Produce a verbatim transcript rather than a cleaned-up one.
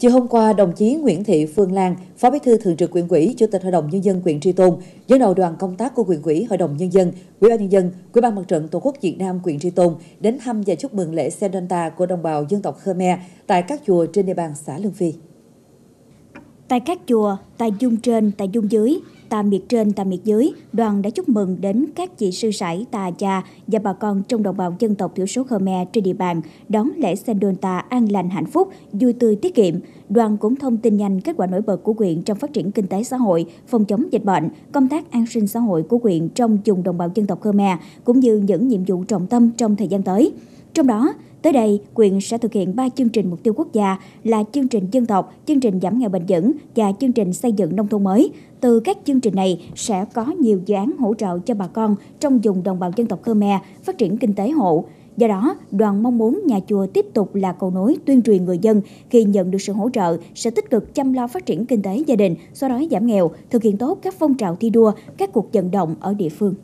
Chiều hôm qua, đồng chí Nguyễn Thị Phương Lan, Phó Bí thư Thường trực Huyện ủy, Chủ tịch Hội đồng Nhân dân huyện Tri Tôn, dẫn đầu đoàn công tác của Huyện ủy, Hội đồng Nhân dân, Ủy ban Nhân dân, Ủy ban Mặt trận Tổ quốc Việt Nam huyện Tri Tôn đến thăm và chúc mừng lễ Sene Dolta của đồng bào dân tộc Khmer tại các chùa trên địa bàn xã Lương Phi. Tại các chùa, tại dung trên, tại dung dưới, tà miệt trên, tà miệt dưới, đoàn đã chúc mừng đến các chị sư sãi, tà cha và bà con trong đồng bào dân tộc thiểu số Khmer trên địa bàn đón lễ Sene Dolta an lành, hạnh phúc, vui tươi, tiết kiệm. Đoàn cũng thông tin nhanh kết quả nổi bật của huyện trong phát triển kinh tế xã hội, phòng chống dịch bệnh, công tác an sinh xã hội của huyện trong vùng đồng bào dân tộc Khmer cũng như những nhiệm vụ trọng tâm trong thời gian tới. Trong đó, tới đây, huyện sẽ thực hiện ba chương trình mục tiêu quốc gia là chương trình dân tộc, chương trình giảm nghèo bền vững và chương trình xây dựng nông thôn mới. Từ các chương trình này sẽ có nhiều dự án hỗ trợ cho bà con trong vùng đồng bào dân tộc Khmer phát triển kinh tế hộ. Do đó, đoàn mong muốn nhà chùa tiếp tục là cầu nối tuyên truyền người dân khi nhận được sự hỗ trợ sẽ tích cực chăm lo phát triển kinh tế gia đình, xóa đói giảm nghèo, thực hiện tốt các phong trào thi đua, các cuộc vận động ở địa phương.